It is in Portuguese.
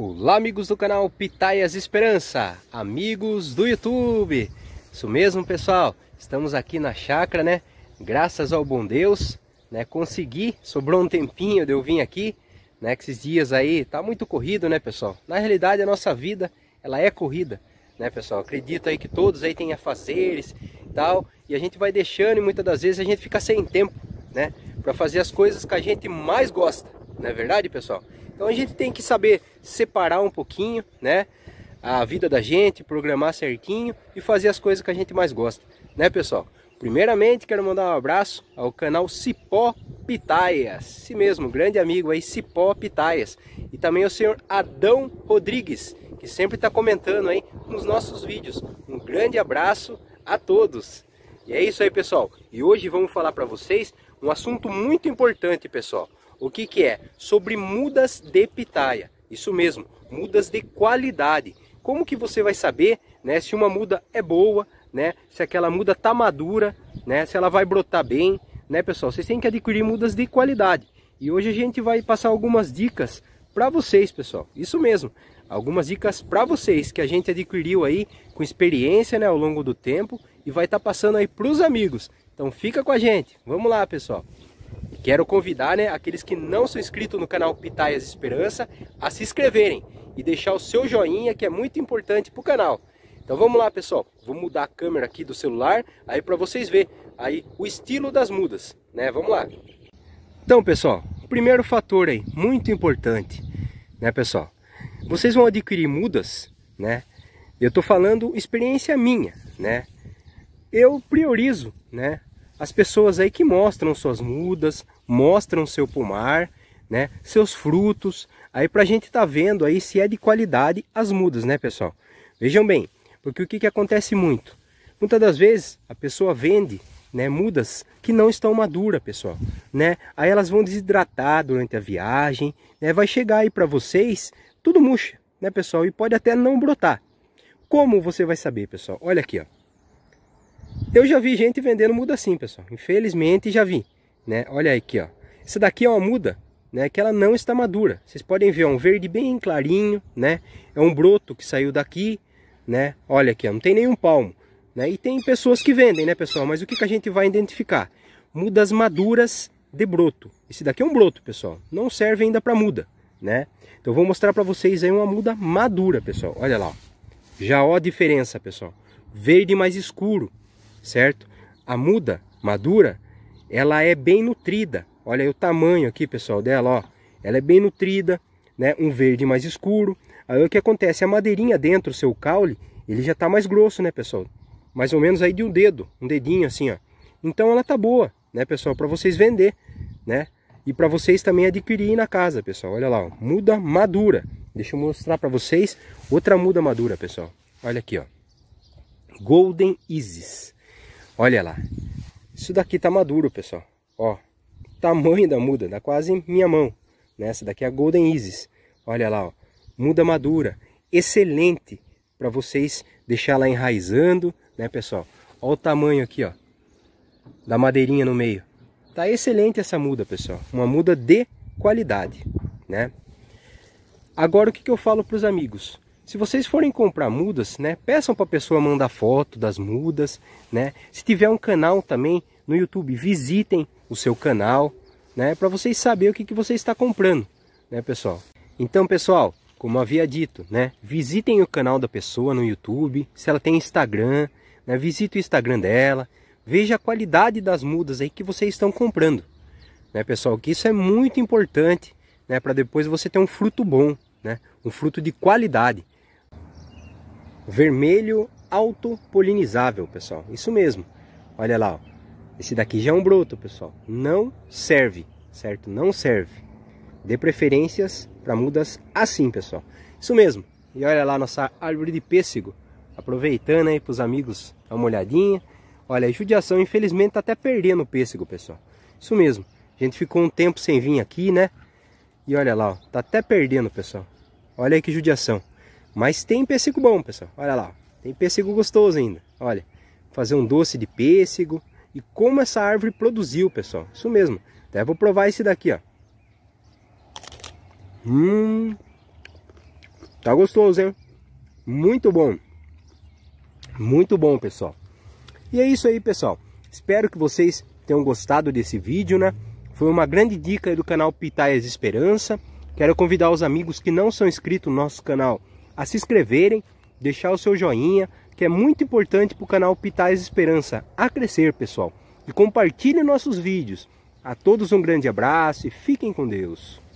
Olá amigos do canal Pitaias Esperança, amigos do YouTube. Isso mesmo pessoal, estamos aqui na chácara, né? Graças ao bom Deus, né? Consegui, sobrou um tempinho de eu vir aqui, né? Que esses dias aí tá muito corrido, né pessoal? Na realidade a nossa vida, ela é corrida, né pessoal? Acredito aí que todos aí têm afazeres e tal, e a gente vai deixando e muitas das vezes a gente fica sem tempo, né? Para fazer as coisas que a gente mais gosta, não é verdade pessoal? Então a gente tem que saber separar um pouquinho, né, a vida da gente, programar certinho e fazer as coisas que a gente mais gosta, né pessoal? Primeiramente quero mandar um abraço ao canal Cipó Pitaias, esse mesmo, grande amigo aí Cipó Pitaias, e também ao senhor Adão Rodrigues, que sempre está comentando aí nos nossos vídeos. Um grande abraço a todos. E é isso aí pessoal, e hoje vamos falar para vocês um assunto muito importante pessoal. O que que é? Sobre mudas de pitaia. Isso mesmo, mudas de qualidade. Como que você vai saber, né, se uma muda é boa, né, se aquela muda tá madura, né, se ela vai brotar bem, né, pessoal? Vocês têm que adquirir mudas de qualidade. E hoje a gente vai passar algumas dicas para vocês, pessoal. Isso mesmo, algumas dicas para vocês que a gente adquiriu aí com experiência, né, ao longo do tempo e vai estar passando aí para os amigos. Então fica com a gente. Vamos lá, pessoal. Quero convidar, né, aqueles que não são inscritos no canal Pitaias Esperança a se inscreverem e deixar o seu joinha, que é muito importante para o canal. Então vamos lá pessoal, vou mudar a câmera aqui do celular aí para vocês verem aí o estilo das mudas, né? Vamos lá. Então pessoal, o primeiro fator aí muito importante, né pessoal, vocês vão adquirir mudas, né? Eu tô falando experiência minha, né? Eu priorizo, né, as pessoas aí que mostram suas mudas, mostram seu pomar, né, seus frutos, aí pra gente tá vendo aí se é de qualidade as mudas, né pessoal? Vejam bem, porque o que que acontece muito? Muitas das vezes a pessoa vende, né, mudas que não estão maduras, pessoal, né? Aí elas vão desidratar durante a viagem, né? Vai chegar aí pra vocês, tudo murcha, né pessoal? E pode até não brotar. Como você vai saber, pessoal? Olha aqui, ó. Eu já vi gente vendendo muda assim, pessoal. Infelizmente já vi, né? Olha aqui, ó. Essa daqui é uma muda, né, que ela não está madura. Vocês podem ver, ó, um verde bem clarinho, né? É um broto que saiu daqui, né? Olha aqui, ó, não tem nenhum palmo, né? E tem pessoas que vendem, né, pessoal? Mas o que que a gente vai identificar? Mudas maduras de broto. Esse daqui é um broto, pessoal. Não serve ainda para muda, né? Então eu vou mostrar para vocês aí uma muda madura, pessoal. Olha lá, ó. Já ó a diferença, pessoal. Verde mais escuro. Certo? A muda madura, ela é bem nutrida. Olha aí o tamanho aqui, pessoal, dela, ó. Ela é bem nutrida, né? Um verde mais escuro. Aí o que acontece? A madeirinha dentro do seu caule, ele já tá mais grosso, né, pessoal? Mais ou menos aí de um dedo, um dedinho assim, ó. Então ela tá boa, né, pessoal? Para vocês vender, né? E para vocês também adquirirem na casa, pessoal. Olha lá, ó. Muda madura. Deixa eu mostrar para vocês outra muda madura, pessoal. Olha aqui, ó. Golden Isis. Olha lá, isso daqui tá maduro, pessoal. Ó, tamanho da muda, dá quase minha mão. Nessa daqui é a Golden Isis. Olha lá, ó, muda madura, excelente para vocês deixar lá enraizando, né, pessoal? Ó o tamanho aqui, ó, da madeirinha no meio. Tá excelente essa muda, pessoal. Uma muda de qualidade, né? Agora o que que eu falo para os amigos? Se vocês forem comprar mudas, né, peçam para a pessoa mandar foto das mudas, né? Se tiver um canal também no YouTube, visitem o seu canal, né, para vocês saberem o que que você está comprando, né, pessoal? Então, pessoal, como havia dito, né, visitem o canal da pessoa no YouTube, se ela tem Instagram, né, visite o Instagram dela, veja a qualidade das mudas aí que vocês estão comprando, né, pessoal? Que isso é muito importante, né, para depois você ter um fruto bom, né, um fruto de qualidade. Vermelho autopolinizável, pessoal. Isso mesmo. Olha lá, ó. Esse daqui já é um broto, pessoal. Não serve, certo? Não serve. Dê preferências para mudas assim, pessoal. Isso mesmo. E olha lá a nossa árvore de pêssego. Aproveitando aí para os amigos dar uma olhadinha. Olha, a judiação, infelizmente, está até perdendo o pêssego, pessoal. Isso mesmo. A gente ficou um tempo sem vir aqui, né? E olha lá, ó. Tá até perdendo, pessoal. Olha aí que judiação. Mas tem pêssego bom, pessoal. Olha lá, tem pêssego gostoso ainda. Olha, fazer um doce de pêssego. E como essa árvore produziu, pessoal. Isso mesmo. Até vou provar esse daqui, ó. Tá gostoso, hein? Muito bom. Muito bom, pessoal. E é isso aí, pessoal. Espero que vocês tenham gostado desse vídeo, né? Foi uma grande dica aí do canal Pitaias Esperança. Quero convidar os amigos que não são inscritos no nosso canal a se inscreverem, deixar o seu joinha, que é muito importante para o canal Pitaias Esperança a crescer, pessoal. E compartilhe nossos vídeos. A todos um grande abraço e fiquem com Deus.